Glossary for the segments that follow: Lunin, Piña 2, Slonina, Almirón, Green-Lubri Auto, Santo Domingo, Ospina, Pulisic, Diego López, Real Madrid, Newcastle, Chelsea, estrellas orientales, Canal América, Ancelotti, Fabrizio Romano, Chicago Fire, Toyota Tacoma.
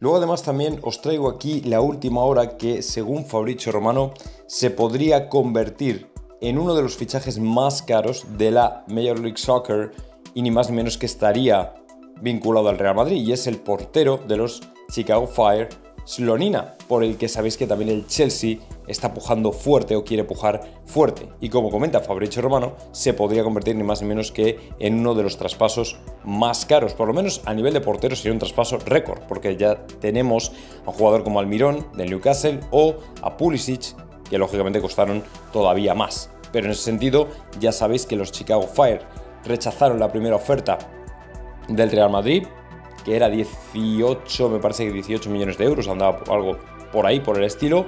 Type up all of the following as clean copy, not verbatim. Luego además también os traigo aquí la última hora que, según Fabrizio Romano, se podría convertir en uno de los fichajes más caros de la Major League Soccer y ni más ni menos que estaría vinculado al Real Madrid, y es el portero de los Chicago Fire, Slonina, por el que sabéis que también el Chelsea está pujando fuerte o quiere pujar fuerte, y como comenta Fabrizio Romano, se podría convertir ni más ni menos que en uno de los traspasos más caros, por lo menos a nivel de portero sería un traspaso récord, porque ya tenemos a un jugador como Almirón del Newcastle o a Pulisic, que lógicamente costaron todavía más. Pero en ese sentido, ya sabéis que los Chicago Fire rechazaron la primera oferta del Real Madrid, que era 18, me parece que 18 millones de euros, andaba algo por ahí, por el estilo,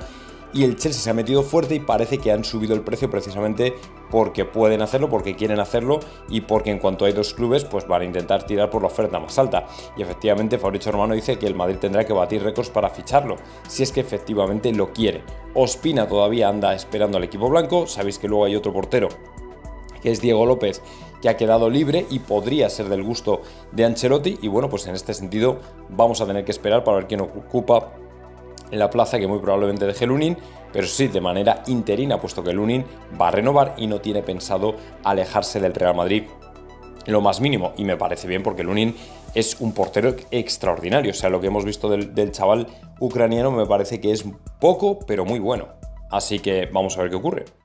y el Chelsea se ha metido fuerte y parece que han subido el precio precisamente porque pueden hacerlo, porque quieren hacerlo y porque en cuanto hay dos clubes pues van a intentar tirar por la oferta más alta. Y efectivamente Fabrizio Romano dice que el Madrid tendrá que batir récords para ficharlo, si es que efectivamente lo quiere. Ospina todavía anda esperando al equipo blanco, sabéis que luego hay otro portero que es Diego López, que ha quedado libre y podría ser del gusto de Ancelotti, y bueno, pues en este sentido vamos a tener que esperar para ver quién ocupa en la plaza que muy probablemente deje Lunin, pero sí de manera interina, puesto que Lunin va a renovar y no tiene pensado alejarse del Real Madrid lo más mínimo, y me parece bien porque Lunin es un portero extraordinario, o sea, lo que hemos visto del chaval ucraniano me parece que es poco, pero muy bueno, así que vamos a ver qué ocurre.